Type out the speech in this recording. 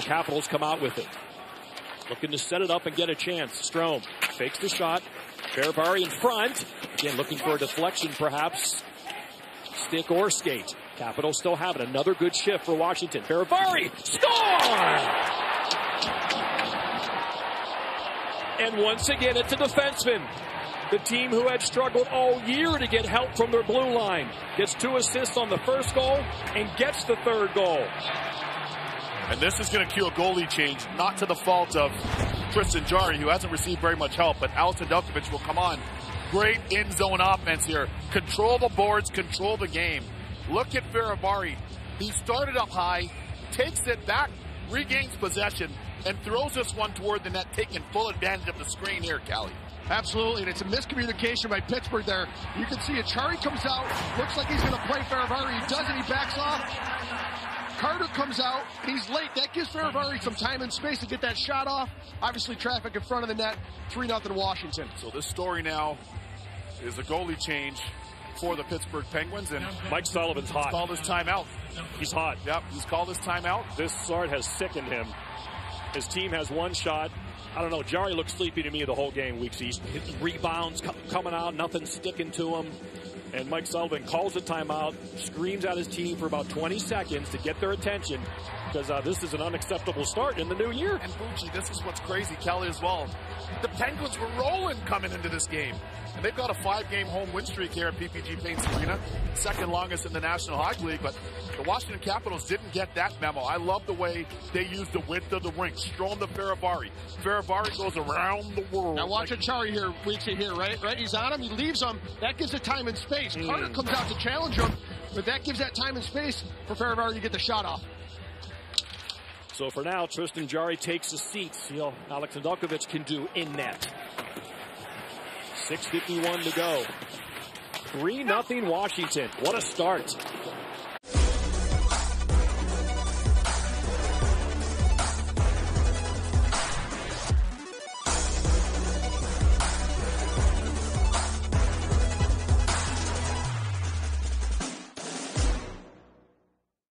the Capitals come out with it. Looking to set it up and get a chance. Strome fakes the shot. Fehervary in front. Again, looking for a deflection, perhaps. Stick or skate. Capitals still have it. Another good shift for Washington. Fehervary, score! And once again, it's a defenseman. The team who had struggled all year to get help from their blue line gets 2 assists on the first goal and gets the third goal. And this is going to cue a goalie change, not to the fault of Tristan Jarry, who hasn't received very much help, but Alison Dukovich will come on. Great in-zone offense here. Control the boards, control the game. Look at Fehervary. He started up high, takes it back, regains possession, and throws this one toward the net, taking full advantage of the screen here, Callie. Absolutely, and it's a miscommunication by Pittsburgh there. You can see it. Jarry comes out, looks like he's going to play Fehervary. He doesn't. He backs off. Carter comes out, he's late. That gives Fehervary some time and space to get that shot off. Obviously traffic in front of the net, 3-0 Washington. So this story now is a goalie change for the Pittsburgh Penguins, and Mike Sullivan's hot. He's called his timeout. He's hot. Yep, he's called his timeout. This start has sickened him. His team has one shot. I don't know, Jarry looked sleepy to me the whole game, Weeksies. His rebounds coming out, nothing sticking to him. And Mike Sullivan calls a timeout, screams at his team for about 20 seconds to get their attention, because this is an unacceptable start in the new year. And Bucci, this is what's crazy, Kelly, as well. The Penguins were rolling coming into this game. And they've got a 5-game home win streak here at PPG Paints Arena, second longest in the National Hockey League. But the Washington Capitals didn't get that memo. I love the way they used the width of the rink. Strome to Fehervary. Fehervary goes around the world. Now watch it, Jarry here, Weeksy here, right? He's on him, he leaves him. That gives it time and space. Carter comes out to challenge him, but that gives that time and space for Fehervary to get the shot off. So for now, Tristan Jarry takes the seat. You know, Alex Dukovich can do in net. 6:51 to go. 3-0 Washington. What a start.